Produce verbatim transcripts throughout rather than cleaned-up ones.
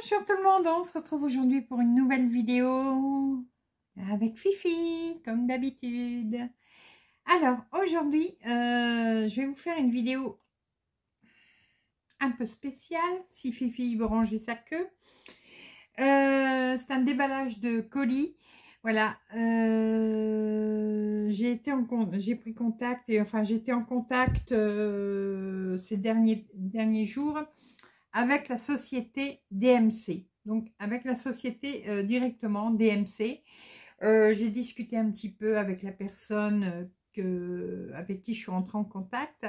Bonjour tout le monde, on se retrouve aujourd'hui pour une nouvelle vidéo avec Fifi, comme d'habitude. Alors aujourd'hui, euh, je vais vous faire une vidéo un peu spéciale, si Fifi veut ranger sa queue. Euh, c'est un déballage de colis. Voilà, euh, j'ai été en j'ai pris contact et enfin j'étais en contact euh, ces derniers derniers jours avec la société D M C, donc avec la société euh, directement D M C. Euh, j'ai discuté un petit peu avec la personne que avec qui je suis rentrée en contact.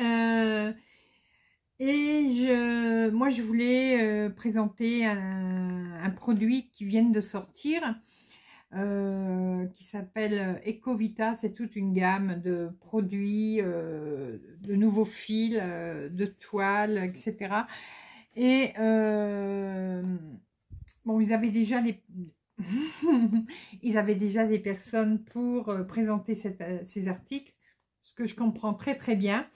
Euh, Et je, moi, je voulais euh, présenter un, un produit qui vient de sortir, euh, qui s'appelle Eco Vita. C'est toute une gamme de produits, euh, de nouveaux fils, euh, de toiles, et cetera. Et euh, bon, ils avaient déjà les, ils avaient déjà des personnes pour présenter cette, ces articles, ce que je comprends très très bien.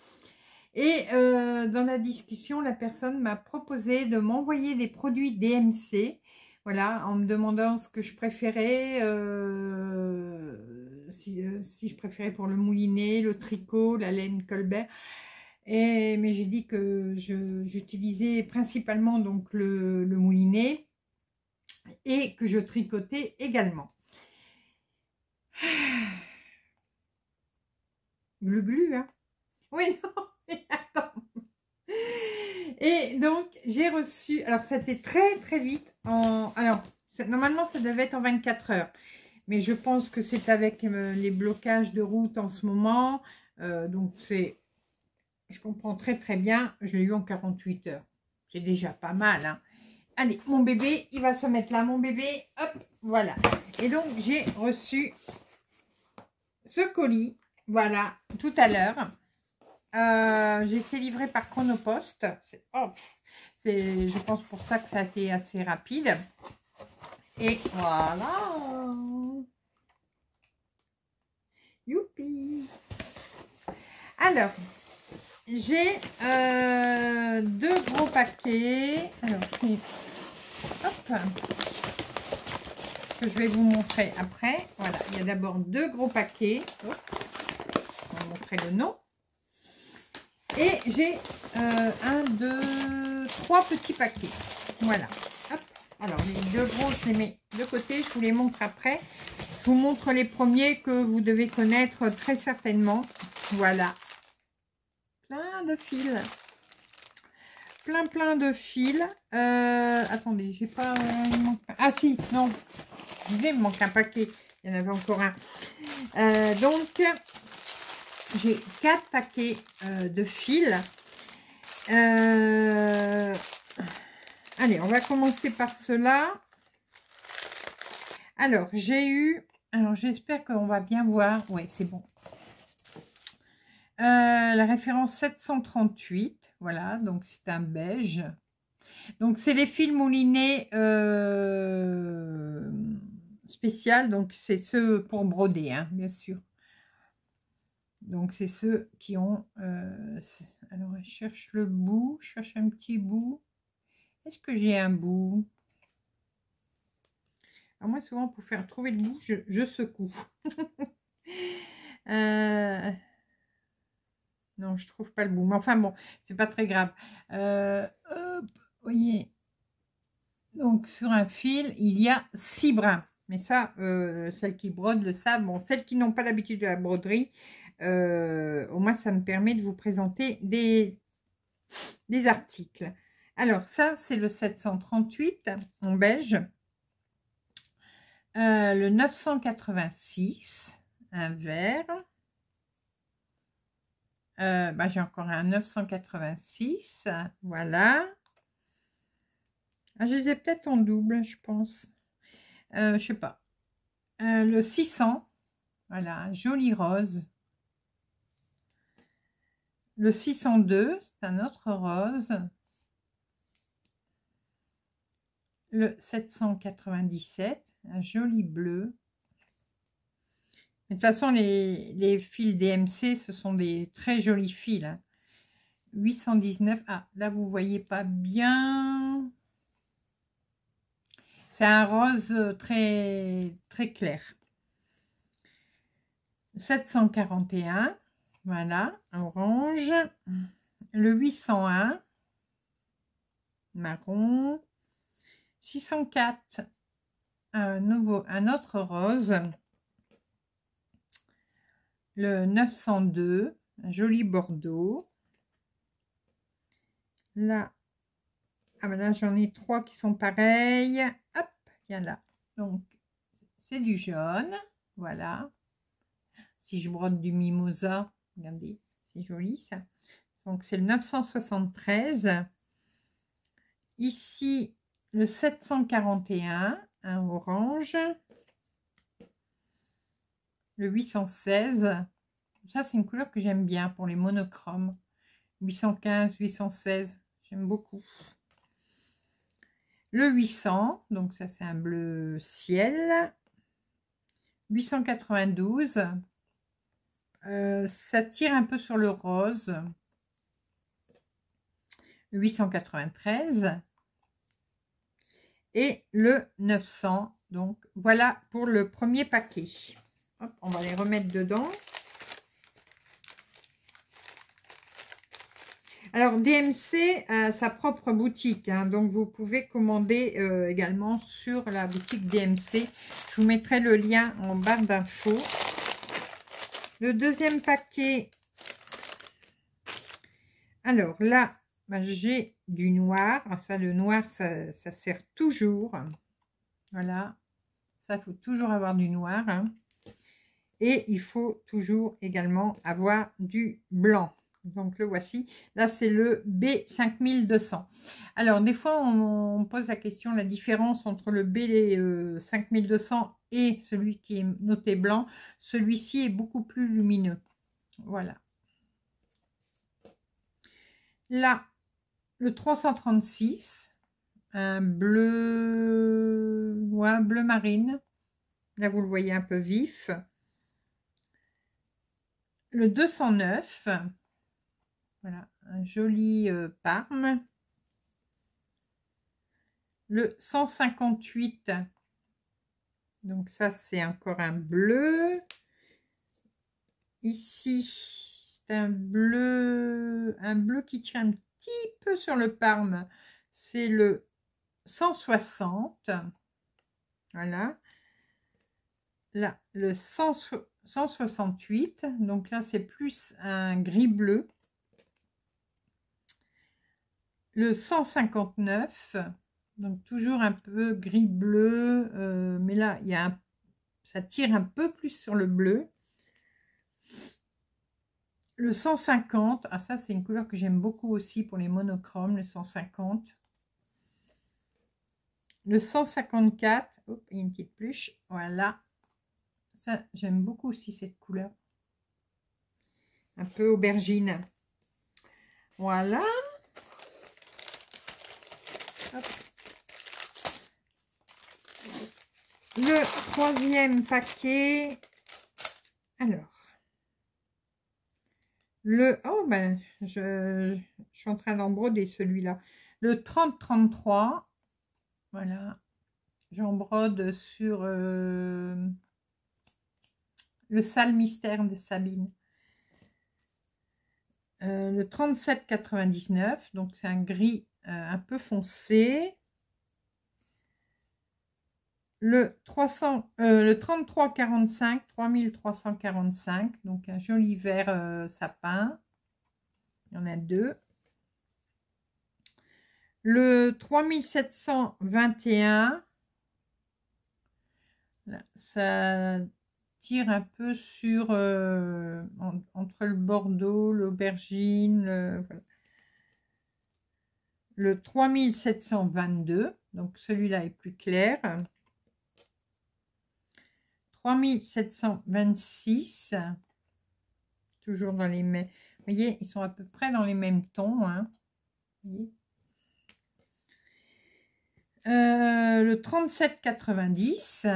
Et euh, dans la discussion, la personne m'a proposé de m'envoyer des produits D M C, voilà, en me demandant ce que je préférais, euh, si, euh, si je préférais pour le moulinet, le tricot, la laine Colbert. Et, mais j'ai dit que j'utilisais principalement donc le, le moulinet et que je tricotais également. Glu glu, hein? Oui, non. Attends. Et donc j'ai reçu, alors c'était très très vite, en, alors normalement ça devait être en vingt-quatre heures, mais je pense que c'est avec euh, les blocages de route en ce moment, euh, donc c'est, je comprends très très bien, je l'ai eu en quarante-huit heures, c'est déjà pas mal, hein. Allez, mon bébé, il va se mettre là, mon bébé, hop, voilà. Et donc j'ai reçu ce colis, voilà, tout à l'heure. Euh, j'ai été livrée par Chronopost, c'est oh, je pense pour ça que ça a été assez rapide. Et voilà, youpi. Alors j'ai euh, deux gros paquets, alors hop, que je vais vous montrer après. Voilà, il y a d'abord deux gros paquets, hop, je vais vous montrer le nom. Et j'ai euh, un, deux, trois petits paquets. Voilà. Hop. Alors, les deux gros, je les mets de côté. Je vous les montre après. Je vous montre les premiers que vous devez connaître très certainement. Voilà. Plein de fils. Plein, plein de fils. Euh, attendez, j'ai pas... Ah si, non. Il me manque un paquet. Il y en avait encore un. Euh, donc... J'ai quatre paquets euh, de fils. Euh... Allez, on va commencer par cela. Alors, j'ai eu... Alors, j'espère qu'on va bien voir. Oui, c'est bon. Euh, la référence sept cent trente-huit. Voilà, donc c'est un beige. Donc, c'est les fils moulinés euh... spécial. Donc, c'est ceux pour broder, hein, bien sûr. Donc, c'est ceux qui ont... Euh, alors, je cherche le bout. Je cherche un petit bout. Est-ce que j'ai un bout? Alors, moi, souvent, pour faire trouver le bout, je, je secoue. euh, non, je trouve pas le bout. Mais enfin, bon, c'est pas très grave. Euh, hop, voyez. Donc, sur un fil, il y a six brins. Mais ça, euh, celles qui brodent le savent. Bon, celles qui n'ont pas l'habitude de la broderie... Euh, au moins ça me permet de vous présenter des, des articles. Alors ça c'est le sept cent trente-huit en beige, euh, le neuf cent quatre-vingt-six un vert, euh, bah, j'ai encore un neuf cent quatre-vingt-six, voilà. Ah, je les ai peut-être en double, je pense, euh, je sais pas, euh, le six cents, voilà, un joli rose. Le six cent deux, c'est un autre rose. Le sept cent quatre-vingt-dix-sept, un joli bleu. Mais de toute façon, les, les fils D M C, ce sont des très jolis fils. Hein. huit cent dix-neuf, ah, là, vous ne voyez pas bien. C'est un rose très, très clair. sept cent quarante et un, voilà, orange. Le huit cent un, marron. six cent quatre, un, nouveau, un autre rose. Le neuf cent deux, un joli bordeaux. Là, ah ben là j'en ai trois qui sont pareils. Hop, bien là. Donc, c'est du jaune. Voilà. Si je brode du mimosa, regardez, c'est joli ça. Donc, c'est le neuf cent soixante-treize. Ici, le sept cent quarante et un, un orange. Le huit cent seize, ça c'est une couleur que j'aime bien pour les monochromes. huit cent quinze, huit cent seize, j'aime beaucoup. Le huit cents, donc ça c'est un bleu ciel. huit cent quatre-vingt-douze, euh, ça tire un peu sur le rose. huit cent quatre-vingt-treize et le neuf cents. Donc voilà pour le premier paquet. Hop, on va les remettre dedans. Alors, D M C a sa propre boutique, hein, donc vous pouvez commander euh, également sur la boutique D M C. Je vous mettrai le lien en barre d'infos. Le deuxième paquet, alors là, bah, j'ai du noir. Alors, ça, le noir, ça, ça sert toujours. Voilà, ça, il faut toujours avoir du noir. Hein. Et il faut toujours également avoir du blanc. Donc, le voici. Là, c'est le B cinq mille deux cents. Alors, des fois, on, on pose la question, la différence entre le B cinq mille deux cents et celui qui est noté blanc. Celui-ci est beaucoup plus lumineux. Voilà. Là, le trois cent trente-six. Un bleu... Ouais, un bleu marine. Là, vous le voyez un peu vif. Le deux cent neuf, voilà, un joli euh, parme. Le cent cinquante-huit, donc ça c'est encore un bleu. Ici, c'est un bleu, un bleu qui tire un petit peu sur le parme. C'est le cent soixante, voilà. Là, le cent soixante-huit, donc là c'est plus un gris bleu. Le cent cinquante-neuf, donc toujours un peu gris bleu, euh, mais là il y a un, ça tire un peu plus sur le bleu. Le cent cinquante, ah ça c'est une couleur que j'aime beaucoup aussi pour les monochromes, le cent cinquante. Le cent cinquante-quatre, hop, il y a une petite pluche, voilà. Ça, j'aime beaucoup aussi cette couleur. Un peu aubergine. Voilà. Hop. Le troisième paquet. Alors. Le... Oh, ben, je, je suis en train d'embroder celui-là. Le trente trente-trois. Voilà. J'embrode sur... Euh, le Sal mystère de Sabine. Euh, le trente-sept quatre-vingt-dix-neuf, donc c'est un gris euh, un peu foncé. Le, euh, le trente-trois quarante-cinq, trois mille trois cent quarante-cinq, donc un joli vert euh, sapin. Il y en a deux. Le trois mille sept cent vingt et un. Là, ça... tire un peu sur euh, en, entre le bordeaux, l'aubergine, le, voilà. Le trois mille sept cent vingt-deux, donc celui-là est plus clair. Trois mille sept cent vingt-six, toujours dans les mêmes, vous voyez, ils sont à peu près dans les mêmes tons, hein. euh, le trente-sept quatre-vingt-dix,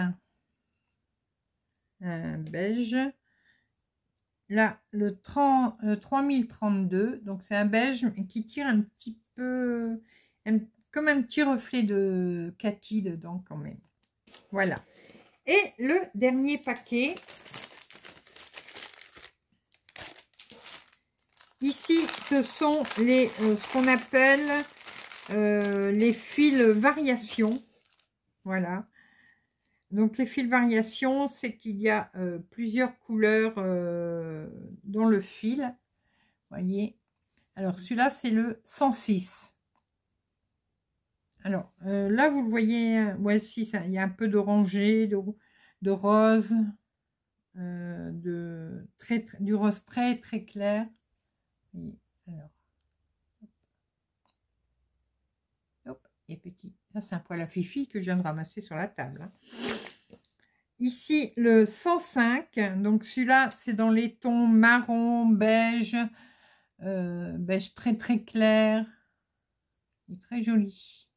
un beige. Là, le, trente, le trois mille trente-deux, donc c'est un beige qui tire un petit peu, un comme un petit reflet de kaki dedans quand même. Voilà. Et le dernier paquet. Ici, ce sont les euh, ce qu'on appelle euh, les fils variations. Voilà. Donc, les fils variations, c'est qu'il y a euh, plusieurs couleurs euh, dans le fil. Voyez. Alors, celui-là, c'est le cent six. Alors, euh, là, vous le voyez, ouais, si, ça, il y a un peu d'oranger, de, de rose, euh, de, très, très, du rose très, très clair. Et, alors, hop, et petit. Ça, c'est un poil à fifi que je viens de ramasser sur la table. Hein. Ici, le cent cinq. Donc, celui-là, c'est dans les tons marron, beige, euh, beige très, très clair. Et très joli.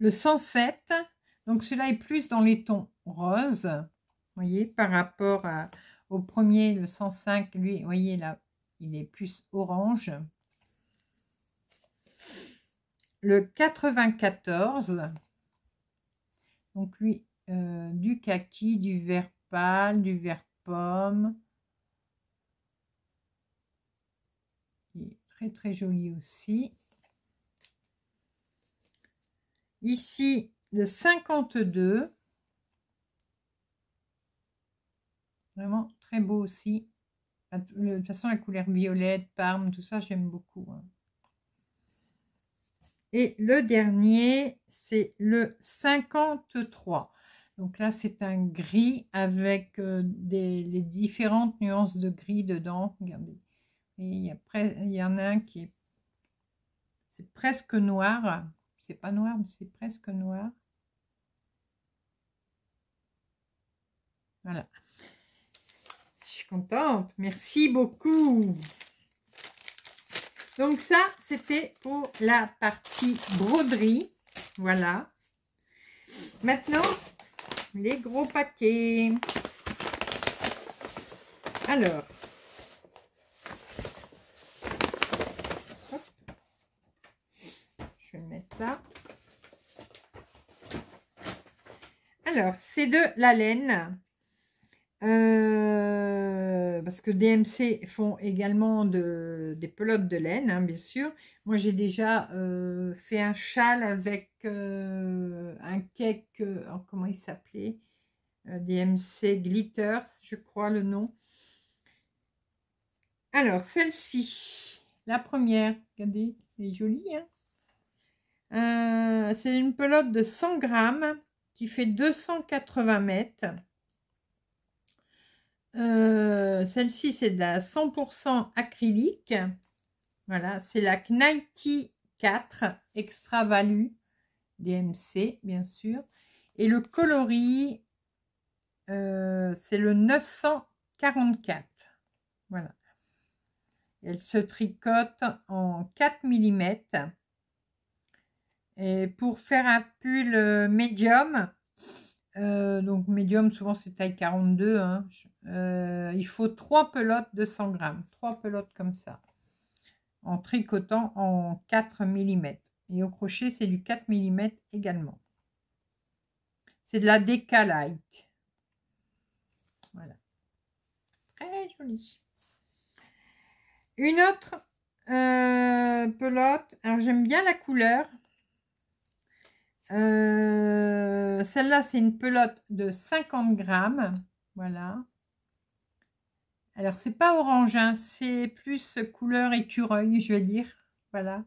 Le cent sept. Donc, celui-là est plus dans les tons roses. Voyez, par rapport à, au premier, le cent cinq, lui, voyez là, il est plus orange. Le quatre-vingt-quatorze, donc lui, euh, du kaki, du vert pâle, du vert pomme. Il est très très joli aussi. Ici, le cinquante-deux. Vraiment très beau aussi. De toute façon, la couleur violette, parme, tout ça, j'aime beaucoup. Hein. Et le dernier, c'est le cinquante-trois. Donc là, c'est un gris avec des, les différentes nuances de gris dedans. Regardez. Et il, y a il y en a un qui est, c'est presque noir. C'est pas noir, mais c'est presque noir. Voilà. Je suis contente. Merci beaucoup. Donc ça, c'était pour la partie broderie. Voilà. Maintenant, les gros paquets. Alors. Hop. Je vais le mettre là. Alors, c'est de la laine. Euh, parce que D M C font également de, des pelotes de laine, hein, bien sûr. Moi, j'ai déjà euh, fait un châle avec euh, un cake, euh, comment il s'appelait, euh, D M C Glitter, je crois le nom. Alors, celle-ci, la première, regardez, elle est jolie. Hein, euh, c'est une pelote de cent grammes qui fait deux cent quatre-vingts mètres. Euh, celle-ci, c'est de la cent pour cent acrylique. Voilà, c'est la Knitty quatre Extra Value D M C, bien sûr. Et le coloris, euh, c'est le neuf cent quarante-quatre. Voilà. Elle se tricote en quatre millimètres. Et pour faire un pull médium, Euh, donc médium, souvent c'est taille quarante-deux, hein. euh, il faut trois pelotes de cent grammes, trois pelotes comme ça, en tricotant en quatre millimètres. Et au crochet, c'est du quatre millimètres également. C'est de la Deca Light. Voilà. Très joli. Une autre euh, pelote. Alors, j'aime bien la couleur. Euh, celle-là, c'est une pelote de cinquante grammes. Voilà. Alors, c'est pas orange, hein, c'est plus couleur écureuil, je vais dire. Voilà.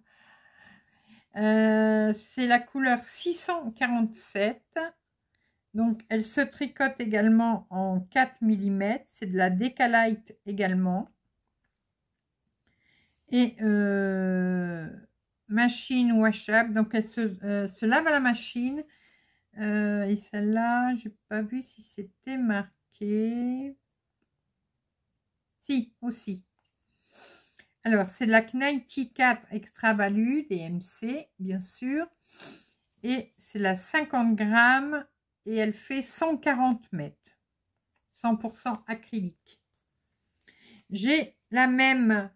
Euh, c'est la couleur six cent quarante-sept. Donc, elle se tricote également en quatre millimètres. C'est de la Deca Light également. Et euh, machine washable, donc elle se, euh, se lave à la machine. Euh, et celle-là, j'ai pas vu si c'était marqué. Si, aussi. Alors, c'est de la Knitty quatre Extra Value, D M C, bien sûr. Et c'est la cinquante grammes et elle fait cent quarante mètres. cent pour cent acrylique. J'ai la même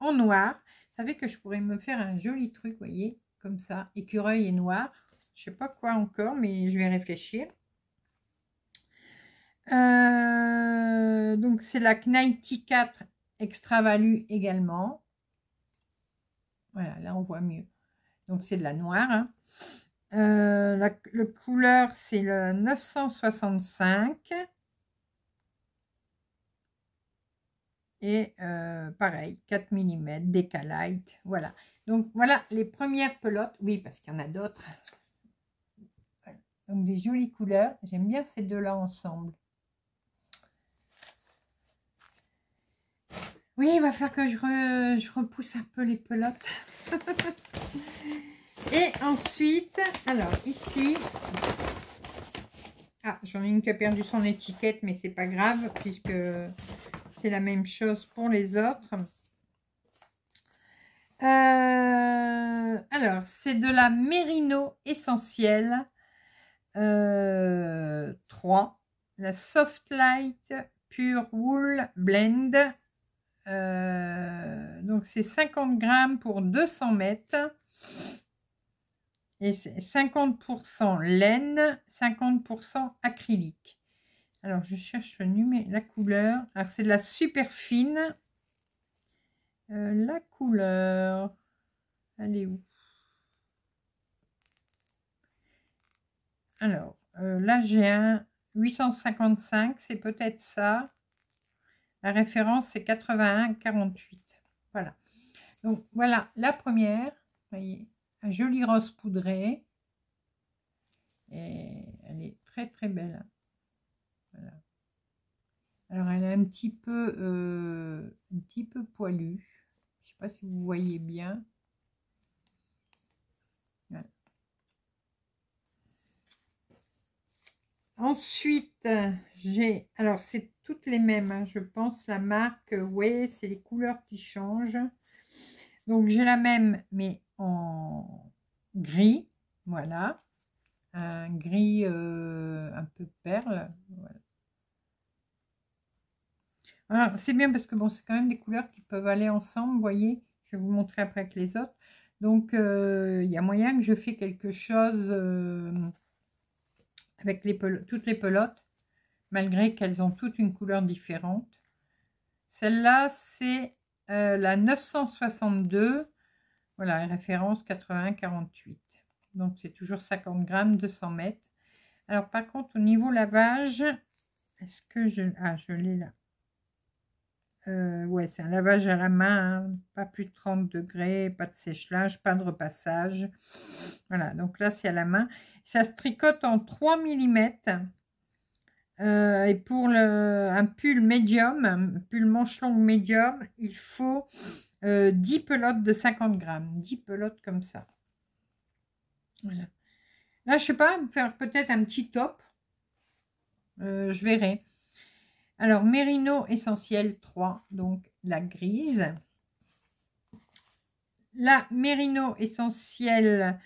en noir. Ça fait que je pourrais me faire un joli truc, vous voyez, comme ça, écureuil et noir. Je sais pas quoi encore, mais je vais réfléchir. Euh, donc, c'est la Knitty quatre Extra Value également. Voilà, là, on voit mieux. Donc, c'est de la noire. Hein. Euh, la le couleur, c'est le neuf cent soixante-cinq. Et euh, pareil, quatre millimètres, Deca Light, voilà. Donc, voilà les premières pelotes. Oui, parce qu'il y en a d'autres. Voilà. Donc, des jolies couleurs. J'aime bien ces deux-là ensemble. Oui, il va falloir que je, re, je repousse un peu les pelotes. Et ensuite, alors, ici... Ah, j'en ai une qui a perdu son étiquette, mais c'est pas grave, puisque... c'est la même chose pour les autres. Euh, alors, c'est de la Merino Essentiel euh, trois. La Soft Light Pure Wool Blend. Euh, donc, c'est cinquante grammes pour deux cents mètres. Et c'est cinquante pour cent laine, cinquante pour cent acrylique. Alors, je cherche le numéro, la couleur. Alors, c'est de la super fine. Euh, la couleur, elle est où? Alors, euh, là, j'ai un huit cent cinquante-cinq. C'est peut-être ça. La référence, c'est quatre-vingt-un quarante-huit. Voilà. Donc, voilà la première. Vous voyez, un joli rose poudré. Et elle est très, très belle. Voilà. Alors elle est un petit peu euh, un petit peu poilue, je sais pas si vous voyez bien, voilà. Ensuite j'ai, alors c'est toutes les mêmes hein, je pense, la marque, ouais, c'est les couleurs qui changent, donc j'ai la même mais en gris, voilà, un gris euh, un peu perle, voilà. Alors c'est bien parce que bon, c'est quand même des couleurs qui peuvent aller ensemble, vous voyez, je vais vous montrer après avec les autres, donc il euh, y a moyen que je fais quelque chose euh, avec les toutes les pelotes, malgré qu'elles ont toutes une couleur différente. Celle-là c'est euh, la neuf cent soixante-deux, voilà, référence quatre-vingt-un quarante-huit. Donc, c'est toujours cinquante grammes, deux cents mètres. Alors, par contre, au niveau lavage, est-ce que je... Ah, je l'ai là. Euh, ouais, c'est un lavage à la main. Hein. Pas plus de trente degrés, pas de sèche-linge, pas de repassage. Voilà, donc là, c'est à la main. Ça se tricote en trois millimètres. Euh, et pour le, un pull médium, un pull manche longue médium, il faut euh, dix pelotes de cinquante grammes. dix pelotes comme ça. Voilà. Là, je sais pas, me faire peut-être un petit top. Euh, je verrai. Alors, Merino Essentiel trois, donc la grise. La Merino Essentiel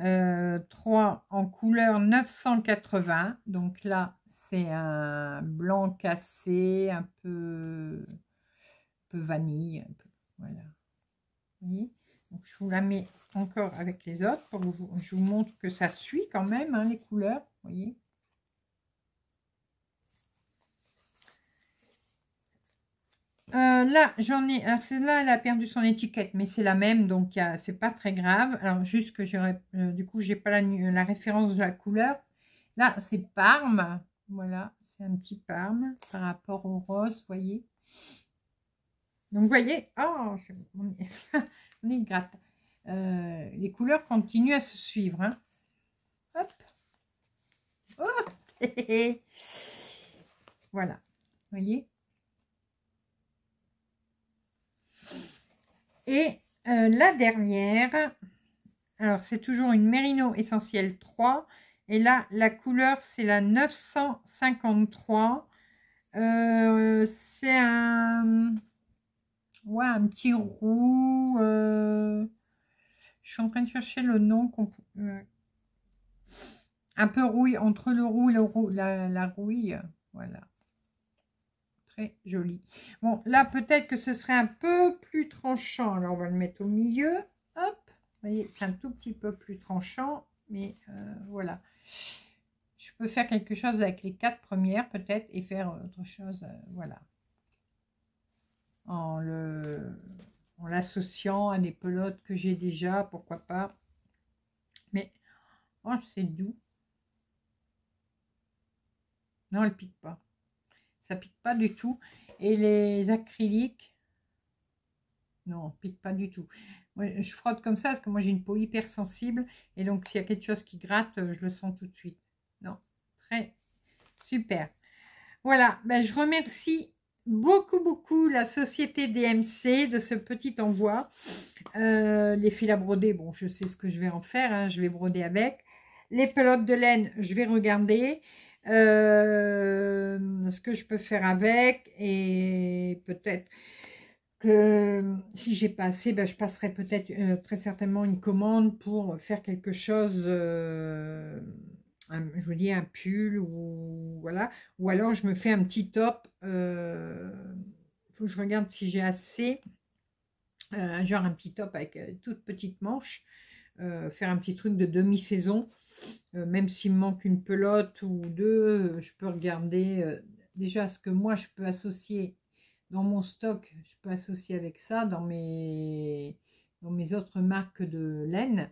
euh, trois en couleur neuf cent quatre-vingts. Donc là, c'est un blanc cassé, un peu, un peu vanille. Un peu, voilà. Oui. Donc, je vous la mets encore avec les autres pour que vous, je vous montre que ça suit quand même hein, les couleurs, vous voyez. Euh, là, j'en ai. Alors, celle-là, elle a perdu son étiquette, mais c'est la même, donc c'est pas très grave. Alors, juste que j'aurais. Euh, du coup, j'ai pas la, la référence de la couleur. Là, c'est Parme. Voilà, c'est un petit Parme par rapport au rose, vous voyez. Donc, vous voyez. Oh, je... on est gratte. Euh, les couleurs continuent à se suivre. Hein. Hop. Oh. Voilà. Voyez. Et euh, la dernière. Alors, c'est toujours une Merino Essentiel trois. Et là, la couleur, c'est la neuf cent cinquante-trois. Euh, c'est un... Ouais, un petit roux. Euh... Je suis en train de chercher le nom. Qu'on... Euh... Un peu rouille, entre le roux et le roux, la, la rouille. Voilà. très joli. Bon, là, peut-être que ce serait un peu plus tranchant. Alors, on va le mettre au milieu. Hop, vous voyez, c'est un tout petit peu plus tranchant. Mais euh, voilà. Je peux faire quelque chose avec les quatre premières, peut-être, et faire autre chose. Euh, voilà. En le... En l'associant à des pelotes que j'ai déjà, pourquoi pas. Mais, oh, c'est doux. Non, elle pique pas. Ça pique pas du tout. Et les acryliques, non, pique pas du tout. Moi, je frotte comme ça, parce que moi, j'ai une peau hypersensible. Et donc, s'il y a quelque chose qui gratte, je le sens tout de suite. Non, très super. Voilà, ben, je remercie beaucoup beaucoup la société D M C de ce petit envoi. Euh, les fils à broder, bon, je sais ce que je vais en faire, hein, je vais broder avec. Les pelotes de laine, je vais regarder euh, ce que je peux faire avec, et peut-être que si j'ai pas assez, ben, je passerai peut-être euh, très certainement une commande pour faire quelque chose, euh, Un, je vous dis un pull, ou voilà, ou alors je me fais un petit top. Euh, faut que je regarde si j'ai assez, euh, genre un petit top avec euh, toute petite manche, euh, faire un petit truc de demi-saison. Euh, même s'il me manque une pelote ou deux, je peux regarder euh, déjà ce que moi je peux associer dans mon stock. Je peux associer avec ça dans mes dans mes autres marques de laine.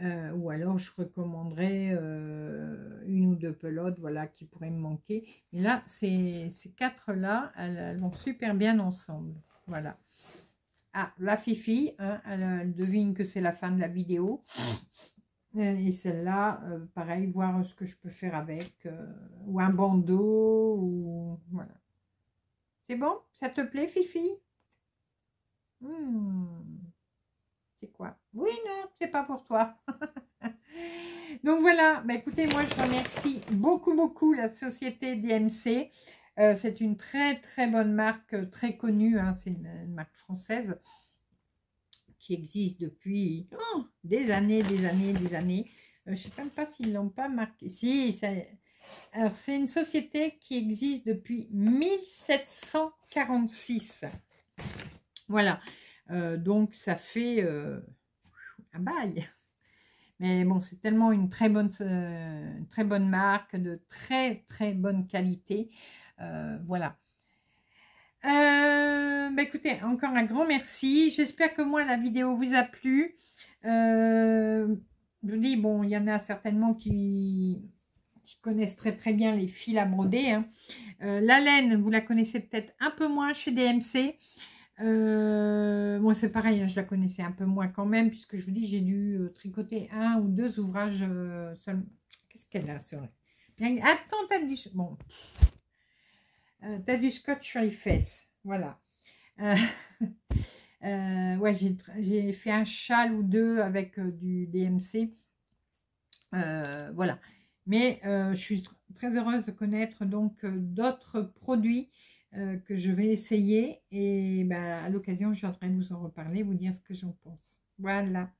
Euh, ou alors je recommanderais euh, une ou deux pelotes, voilà, qui pourraient me manquer. Mais là, ces, ces quatre là, elles, elles vont super bien ensemble. Voilà. Ah, la Fifi, hein, elle, elle devine que c'est la fin de la vidéo. Et celle-là, euh, pareil, voir ce que je peux faire avec, euh, ou un bandeau, ou voilà. C'est bon? Ça te plaît, Fifi? hmm. C'est quoi? Oui, non, c'est pas pour toi. Donc voilà, bah, écoutez, moi je remercie beaucoup, beaucoup la société D M C. Euh, c'est une très, très bonne marque, très connue. Hein. C'est une, une marque française qui existe depuis oh, des années, des années, des années. Euh, je ne sais même pas s'ils ne l'ont pas marqué. Si, ça... alors c'est une société qui existe depuis mille sept cent quarante-six. Voilà. Euh, donc ça fait euh, un bail, mais bon, c'est tellement une très bonne euh, une très bonne marque, de très très bonne qualité. Euh, voilà, euh, bah écoutez, encore un grand merci. J'espère que moi la vidéo vous a plu. euh, je vous dis, bon, il y en a certainement qui qui connaissent très très bien les fils à broder, hein. euh, la laine, vous la connaissez peut-être un peu moins chez D M C. Euh, moi c'est pareil, hein, je la connaissais un peu moins quand même, puisque je vous dis, j'ai dû euh, tricoter un ou deux ouvrages euh, seulement. Qu'est-ce qu'elle a sur elle? Attends, t'as du... Bon. Euh, t'as du scotch sur les fesses. Voilà. Euh, euh, ouais, j'ai fait un châle ou deux avec euh, du D M C. Euh, voilà. Mais euh, je suis tr très heureuse de connaître donc euh, d'autres produits. Euh, que je vais essayer, et ben, à l'occasion je viendrai vous en reparler, vous dire ce que j'en pense. Voilà.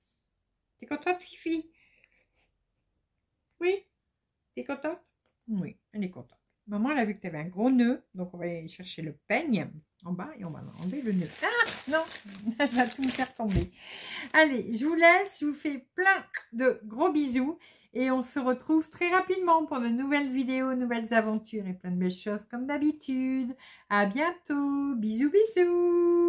T'es contente, Fifi? Oui? T'es contente? Oui, elle est contente. Maman, elle a vu que tu avais un gros nœud, donc on va aller chercher le peigne en bas et on va enlever le nœud. Ah non, elle va tout me faire tomber. Allez, je vous laisse, je vous fais plein de gros bisous. Et on se retrouve très rapidement pour de nouvelles vidéos, nouvelles aventures et plein de belles choses comme d'habitude. À bientôt. Bisous, bisous.